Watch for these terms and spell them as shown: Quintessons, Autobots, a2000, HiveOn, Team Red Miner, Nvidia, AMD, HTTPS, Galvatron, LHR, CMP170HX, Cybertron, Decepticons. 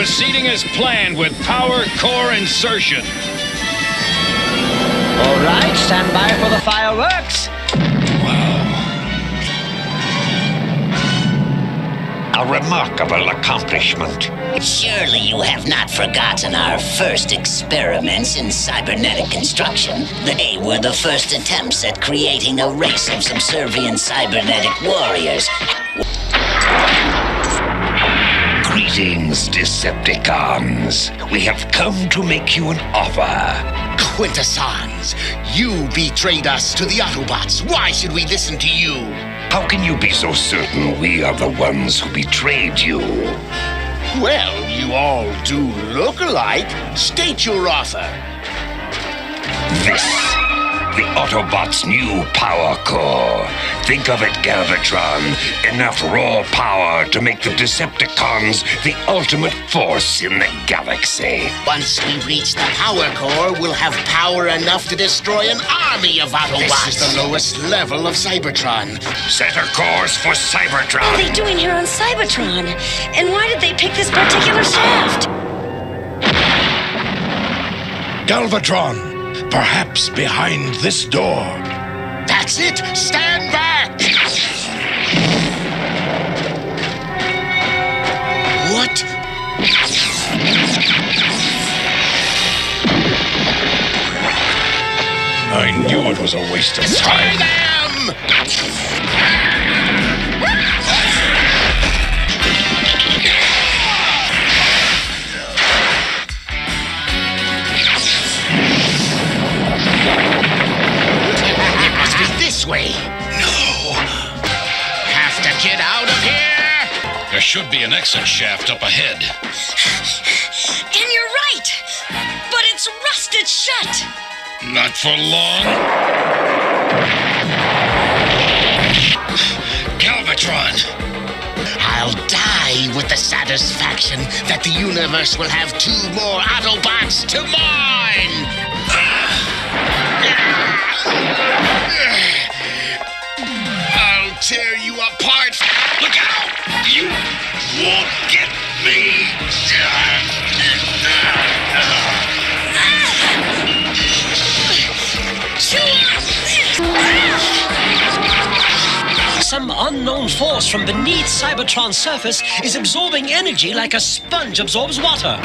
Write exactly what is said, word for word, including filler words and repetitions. proceeding as planned with power core insertion. All right, stand by for the fireworks. Wow. A remarkable accomplishment. Surely you have not forgotten our first experiments in cybernetic construction. They were the first attempts at creating a race of subservient cybernetic warriors. Greetings, Decepticons. We have come to make you an offer. Quintessons, you betrayed us to the Autobots. Why should we listen to you? How can you be so certain we are the ones who betrayed you? Well, you all do look alike. State your offer. This, the Autobots' new power core. Think of it, Galvatron. Enough raw power to make the Decepticons the ultimate force in the galaxy. Once we reach the power core, we'll have power enough to destroy an army of Autobots. This is the lowest level of Cybertron. Set a course for Cybertron. What are they doing here on Cybertron? And why did they pick this particular shaft? Galvatron! Perhaps behind this door. That's it! Stand back! What? I knew it was a waste of time. Destroy them! Way. No! Have to get out of here! There should be an exit shaft up ahead. And you're right! But it's rusted shut! Not for long. Galvatron! I'll die with the satisfaction that the universe will have two more Autobots to mine! Tear you apart. Look out! You won't get me. Some unknown force from beneath Cybertron's surface is absorbing energy like a sponge absorbs water.